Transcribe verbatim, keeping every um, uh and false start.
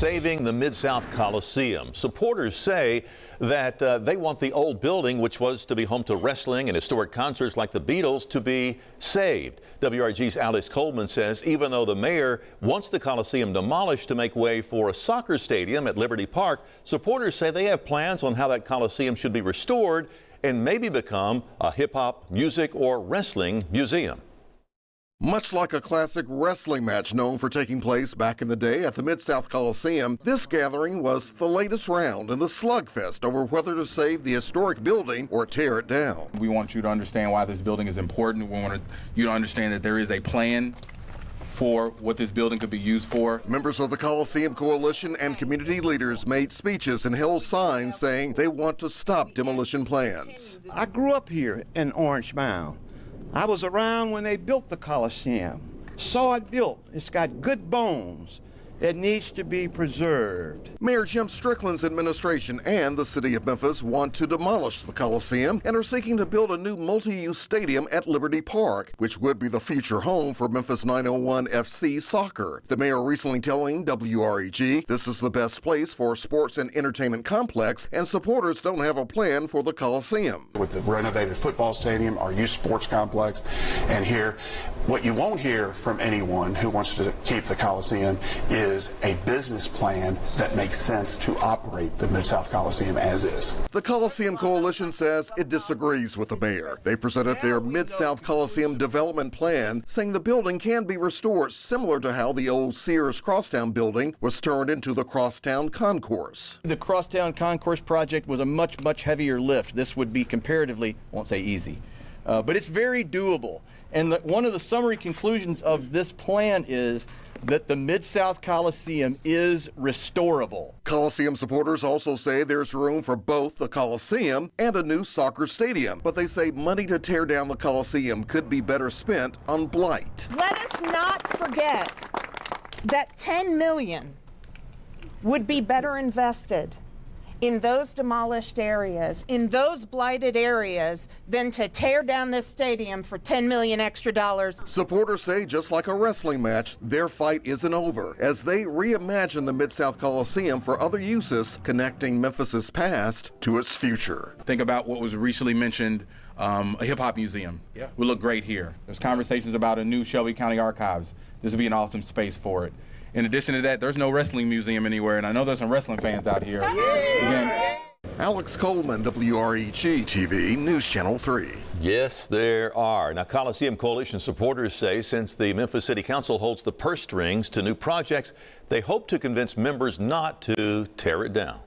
Saving the Mid-South Coliseum. Supporters say that uh, they want the old building, which was to be home to wrestling and historic concerts like the Beatles, to be saved. W R E G's Alice Coleman says even though the mayor wants the Coliseum demolished to make way for a soccer stadium at Liberty Park, supporters say they have plans on how that Coliseum should be restored and maybe become a hip-hop, music, or wrestling museum. Much like a classic wrestling match known for taking place back in the day at the Mid-South Coliseum, this gathering was the latest round in the slugfest over whether to save the historic building or tear it down. We want you to understand why this building is important. We want you to understand that there is a plan for what this building could be used for. Members of the Coliseum Coalition and community leaders made speeches and held signs saying they want to stop demolition plans. I grew up here in Orange Mound. I was around when they built the Coliseum, saw it built. It's got good bones. It needs to be preserved. Mayor Jim Strickland's administration and the city of Memphis want to demolish the Coliseum and are seeking to build a new multi-use stadium at Liberty Park, which would be the future home for Memphis nine oh one F C soccer. The mayor recently telling W R E G this is the best place for a sports and entertainment complex, and supporters don't have a plan for the Coliseum. With the renovated football stadium, our youth sports complex, and here, what you won't hear from anyone who wants to keep the Coliseum is is a business plan that makes sense to operate the Mid-South Coliseum as is. The Coliseum Coalition says it disagrees with the mayor. They presented their Mid-South Coliseum development plan, saying the building can be restored similar to how the old Sears Crosstown building was turned into the Crosstown Concourse. The Crosstown Concourse project was a much, much heavier lift. This would be comparatively, I won't say easy, uh, but it's very doable. And the, one of the summary conclusions of this plan is that the Mid-South Coliseum is restorable. Coliseum supporters also say there's room for both the Coliseum and a new soccer stadium, but they say money to tear down the Coliseum could be better spent on blight. Let us not forget that ten million dollars would be better invested in those demolished areas, in those blighted areas, than to tear down this stadium for ten million extra dollars. Supporters say just like a wrestling match, their fight isn't over as they reimagine the Mid-South Coliseum for other uses, connecting Memphis's past to its future. Think about what was recently mentioned, um, a hip-hop museum. Yeah. Would look great here. There's conversations about a new Shelby County archives. This would be an awesome space for it. In addition to that, there's no wrestling museum anywhere, and I know there's some wrestling fans out here. Yeah. Alex Coleman, W R E G T V, News Channel three. Yes, there are. Now, Coliseum Coalition supporters say since the Memphis City Council holds the purse strings to new projects, they hope to convince members not to tear it down.